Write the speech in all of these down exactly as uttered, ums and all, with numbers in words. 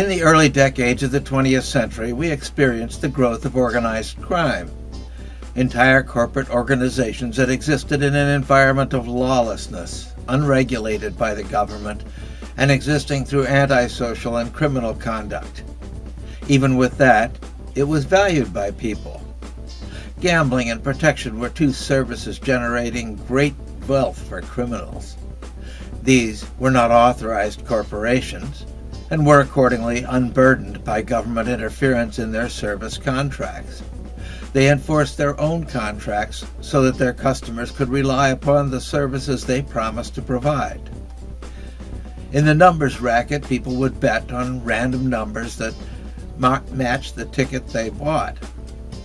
In the early decades of the twentieth century, we experienced the growth of organized crime. Entire corporate organizations that existed in an environment of lawlessness, unregulated by the government, and existing through antisocial and criminal conduct. Even with that, it was valued by people. Gambling and protection were two services generating great wealth for criminals. These were not authorized corporations, and were accordingly unburdened by government interference in their service contracts. They enforced their own contracts so that their customers could rely upon the services they promised to provide. In the numbers racket, people would bet on random numbers that matched the ticket they bought.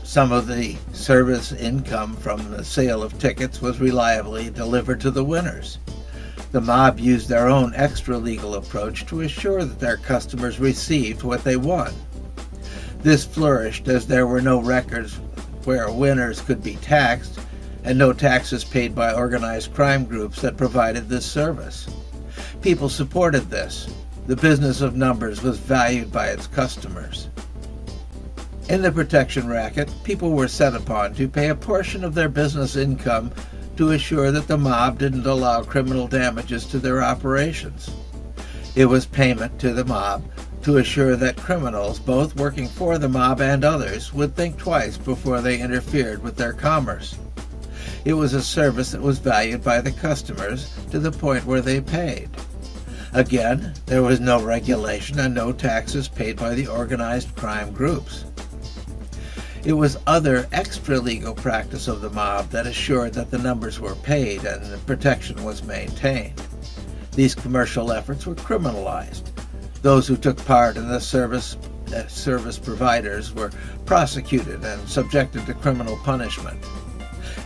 Some of the service income from the sale of tickets was reliably delivered to the winners. The mob used their own extra-legal approach to assure that their customers received what they won. This flourished as there were no records where winners could be taxed and no taxes paid by organized crime groups that provided this service. People supported this. The business of numbers was valued by its customers. In the protection racket, people were set upon to pay a portion of their business income to assure that the mob didn't allow criminal damages to their operations. It was payment to the mob to assure that criminals, both working for the mob and others, would think twice before they interfered with their commerce. It was a service that was valued by the customers to the point where they paid. Again, there was no regulation and no taxes paid by the organized crime groups. It was other extra-legal practice of the mob that assured that the numbers were paid and the protection was maintained. These commercial efforts were criminalized. Those who took part in the service, uh, service providers were prosecuted and subjected to criminal punishment.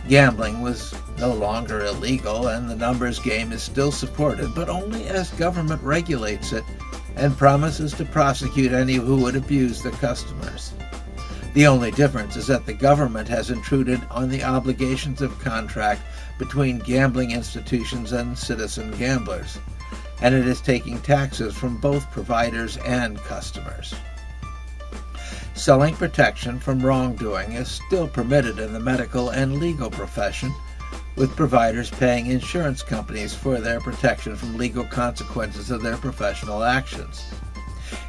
Gambling was no longer illegal, and the numbers game is still supported, but only as government regulates it and promises to prosecute any who would abuse the customers. The only difference is that the government has intruded on the obligations of contract between gambling institutions and citizen gamblers, and it is taking taxes from both providers and customers. Selling protection from wrongdoing is still permitted in the medical and legal profession, with providers paying insurance companies for their protection from legal consequences of their professional actions.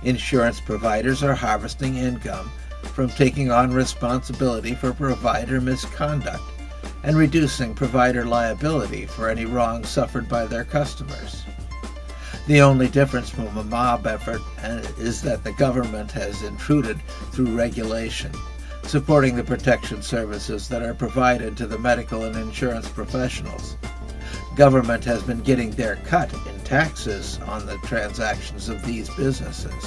Insurance providers are harvesting income from taking on responsibility for provider misconduct and reducing provider liability for any wrong suffered by their customers. The only difference from a mob effort is that the government has intruded through regulation, supporting the protection services that are provided to the medical and insurance professionals. Government has been getting their cut in taxes on the transactions of these businesses.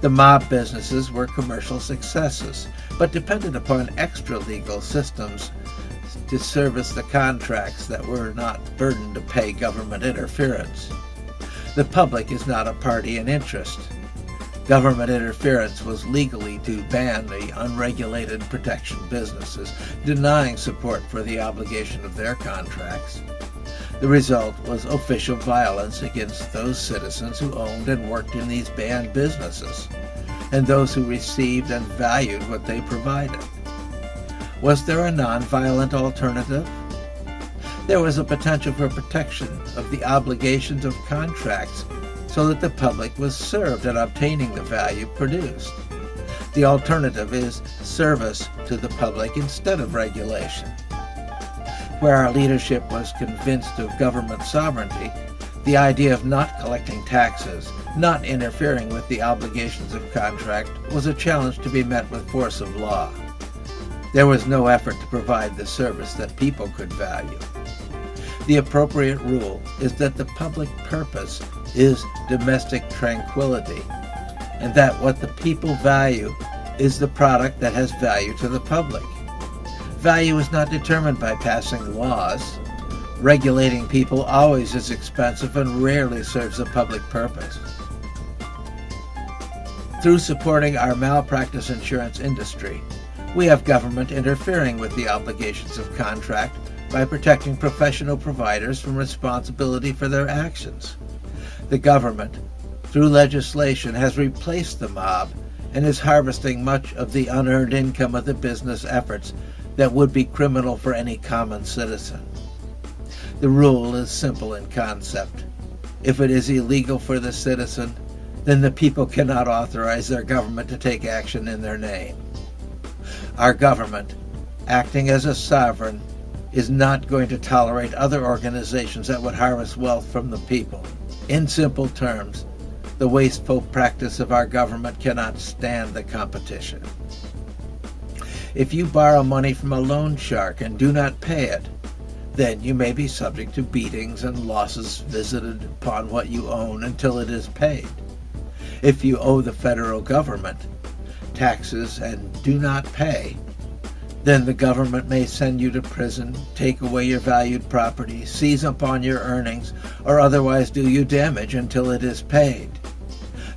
The mob businesses were commercial successes, but depended upon extra-legal systems to service the contracts that were not burdened to pay government interference. The public is not a party in interest. Government interference was legally to ban the unregulated protection businesses, denying support for the obligation of their contracts. The result was official violence against those citizens who owned and worked in these banned businesses, and those who received and valued what they provided. Was there a nonviolent alternative? There was a potential for protection of the obligations of contracts so that the public was served in obtaining the value produced. The alternative is service to the public instead of regulation. Where our leadership was convinced of government sovereignty, the idea of not collecting taxes, not interfering with the obligations of contract, was a challenge to be met with force of law. There was no effort to provide the service that people could value. The appropriate rule is that the public purpose is domestic tranquility, and that what the people value is the product that has value to the public. Value is not determined by passing laws. Regulating people always is expensive and rarely serves a public purpose. Through supporting our malpractice insurance industry, we have government interfering with the obligations of contract by protecting professional providers from responsibility for their actions. The government, through legislation, has replaced the mob and is harvesting much of the unearned income of the business efforts that would be criminal for any common citizen. The rule is simple in concept. If it is illegal for the citizen, then the people cannot authorize their government to take action in their name. Our government, acting as a sovereign, is not going to tolerate other organizations that would harvest wealth from the people. In simple terms, the wasteful practice of our government cannot stand the competition. If you borrow money from a loan shark and do not pay it, then you may be subject to beatings and losses visited upon what you own until it is paid. If you owe the federal government taxes and do not pay, then the government may send you to prison, take away your valued property, seize upon your earnings, or otherwise do you damage until it is paid.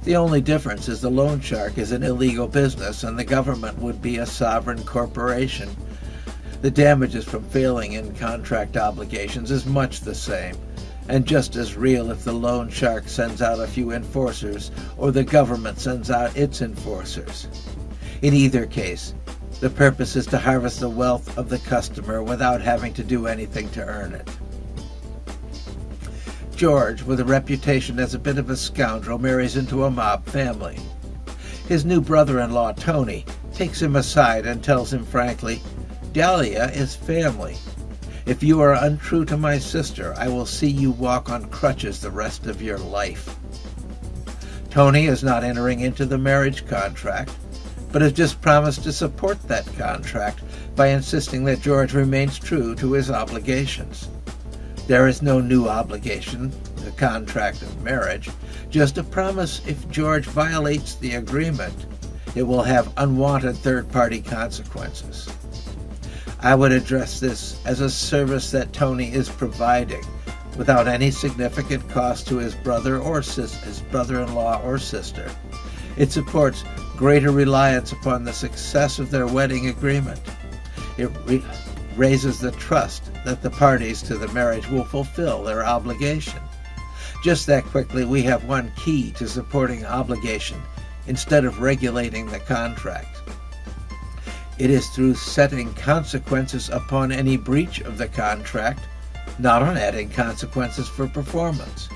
The only difference is the loan shark is an illegal business and the government would be a sovereign corporation. The damages from failing in contract obligations is much the same, and just as real if the loan shark sends out a few enforcers or the government sends out its enforcers. In either case, the purpose is to harvest the wealth of the customer without having to do anything to earn it. George, with a reputation as a bit of a scoundrel, marries into a mob family. His new brother-in-law, Tony, takes him aside and tells him frankly, "Dahlia is family. If you are untrue to my sister, I will see you walk on crutches the rest of your life." Tony is not entering into the marriage contract, but has just promised to support that contract by insisting that George remains true to his obligations. There is no new obligation, the contract of marriage, just a promise. If George violates the agreement, it will have unwanted third-party consequences. I would address this as a service that Tony is providing without any significant cost to his brother or sis his brother-in-law or sister. It supports greater reliance upon the success of their wedding agreement. It re raises the trust that the parties to the marriage will fulfill their obligation. Just that quickly, we have one key to supporting obligation instead of regulating the contract. It is through setting consequences upon any breach of the contract, not on adding consequences for performance.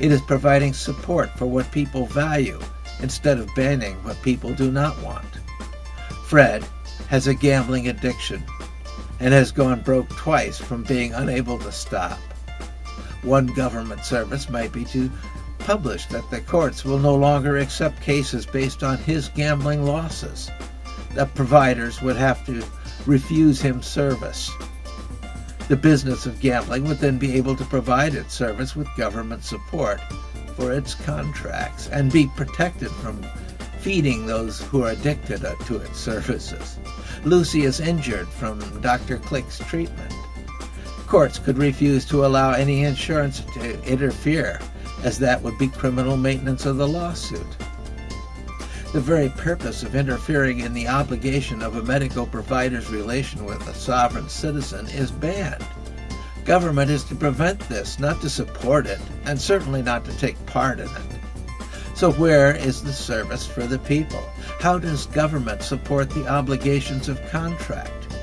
It is providing support for what people value instead of banning what people do not want. Fred has a gambling addiction and has gone broke twice from being unable to stop. One government service might be to publish that the courts will no longer accept cases based on his gambling losses. The providers would have to refuse him service. The business of gambling would then be able to provide its service with government support for its contracts and be protected from feeding those who are addicted to its services. Lucy is injured from Doctor Click's treatment. Courts could refuse to allow any insurance to interfere, as that would be criminal maintenance of the lawsuit. The very purpose of interfering in the obligation of a medical provider's relation with a sovereign citizen is banned. Government is to prevent this, not to support it, and certainly not to take part in it. So where is the service for the people? How does government support the obligations of contract?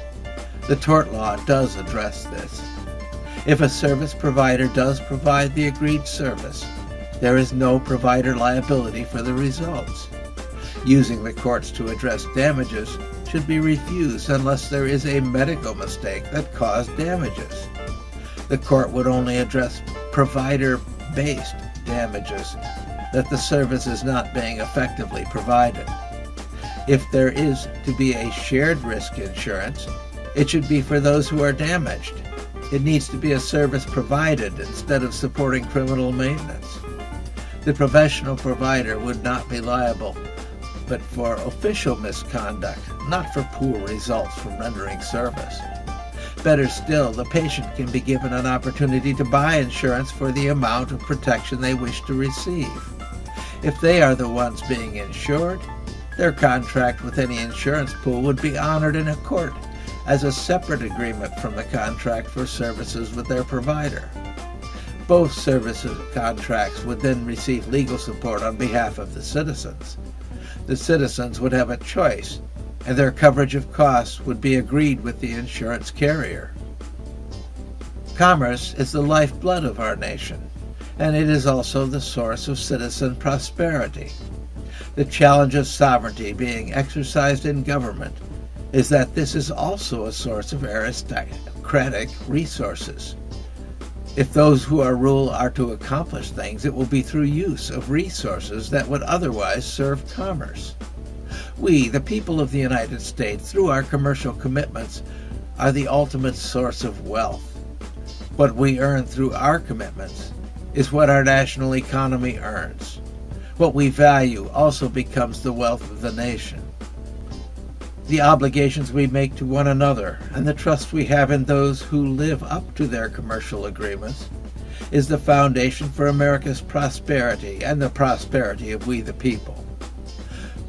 The tort law does address this. If a service provider does provide the agreed service, there is no provider liability for the results. Using the courts to address damages should be refused unless there is a medical mistake that caused damages. The court would only address provider-based damages, that the service is not being effectively provided. If there is to be a shared risk insurance, it should be for those who are damaged. It needs to be a service provided instead of supporting criminal maintenance. The professional provider would not be liable but for official misconduct, not for poor results from rendering service. Better still, the patient can be given an opportunity to buy insurance for the amount of protection they wish to receive. If they are the ones being insured, their contract with any insurance pool would be honored in a court as a separate agreement from the contract for services with their provider. both services contracts would then receive legal support on behalf of the citizens. The citizens would have a choice, and their coverage of costs would be agreed with the insurance carrier. Commerce is the lifeblood of our nation, and it is also the source of citizen prosperity. The challenge of sovereignty being exercised in government is that this is also a source of aristocratic resources. If those who are rule are to accomplish things, it will be through use of resources that would otherwise serve commerce. We, the people of the United States, through our commercial commitments, are the ultimate source of wealth. What we earn through our commitments is what our national economy earns. What we value also becomes the wealth of the nation. The obligations we make to one another and the trust we have in those who live up to their commercial agreements is the foundation for America's prosperity and the prosperity of we the people.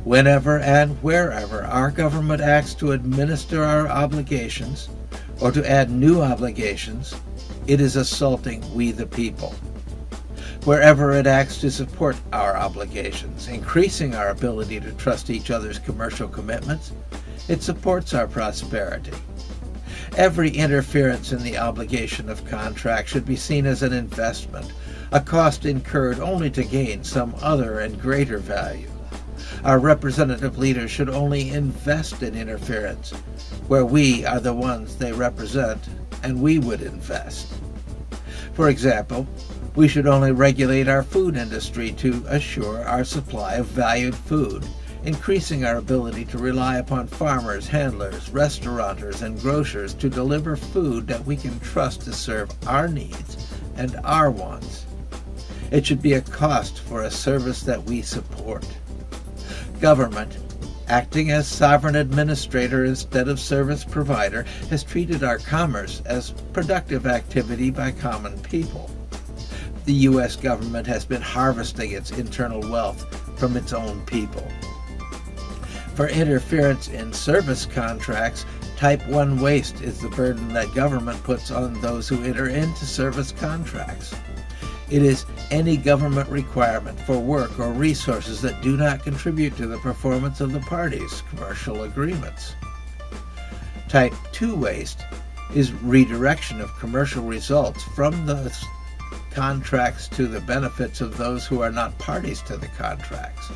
Whenever and wherever our government acts to administer our obligations or to add new obligations, it is assaulting we the people. Wherever it acts to support our obligations, increasing our ability to trust each other's commercial commitments, it supports our prosperity. Every interference in the obligation of contract should be seen as an investment, a cost incurred only to gain some other and greater value. Our representative leaders should only invest in interference, where we are the ones they represent and we would invest. For example, we should only regulate our food industry to assure our supply of valued food, increasing our ability to rely upon farmers, handlers, restaurateurs, and grocers to deliver food that we can trust to serve our needs and our wants. It should be a cost for a service that we support. Government, acting as sovereign administrator instead of service provider, has treated our commerce as productive activity by common people. The U S government has been harvesting its internal wealth from its own people. For interference in service contracts, type one waste is the burden that government puts on those who enter into service contracts. It is any government requirement for work or resources that do not contribute to the performance of the parties' commercial agreements. type two waste is redirection of commercial results from the contracts to the benefits of those who are not parties to the contracts.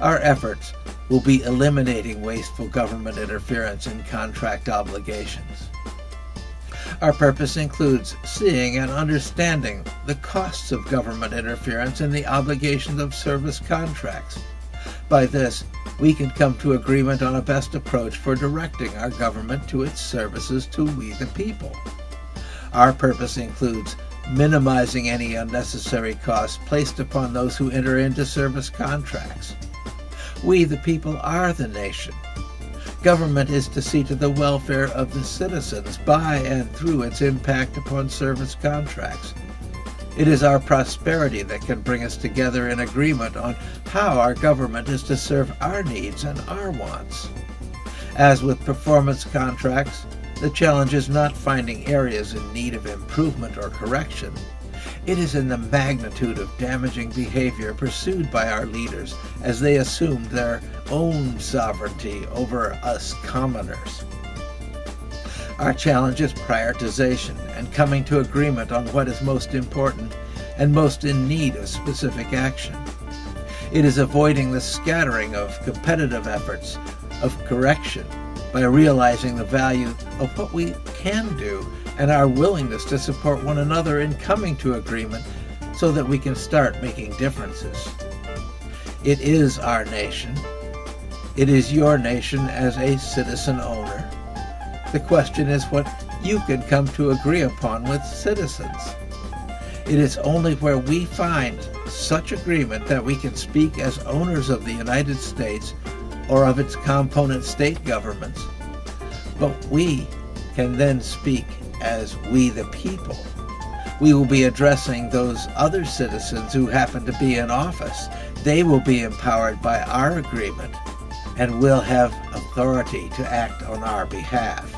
Our efforts will be eliminating wasteful government interference in contract obligations. Our purpose includes seeing and understanding the costs of government interference in the obligations of service contracts. By this, we can come to agreement on a best approach for directing our government to its services to we the people. Our purpose includes minimizing any unnecessary costs placed upon those who enter into service contracts. We, the people, are the nation. Government is to see to the welfare of the citizens by and through its impact upon service contracts. It is our prosperity that can bring us together in agreement on how our government is to serve our needs and our wants. As with performance contracts, the challenge is not finding areas in need of improvement or correction. It is in the magnitude of damaging behavior pursued by our leaders as they assume their own sovereignty over us commoners. Our challenge is prioritization and coming to agreement on what is most important and most in need of specific action. It is avoiding the scattering of competitive efforts of correction, by realizing the value of what we can do and our willingness to support one another in coming to agreement so that we can start making differences. It is our nation. It is your nation as a citizen owner. The question is what you can come to agree upon with citizens. It is only where we find such agreement that we can speak as owners of the United States or of its component state governments, but we can then speak as we the people. We will be addressing those other citizens who happen to be in office. They will be empowered by our agreement and will have authority to act on our behalf.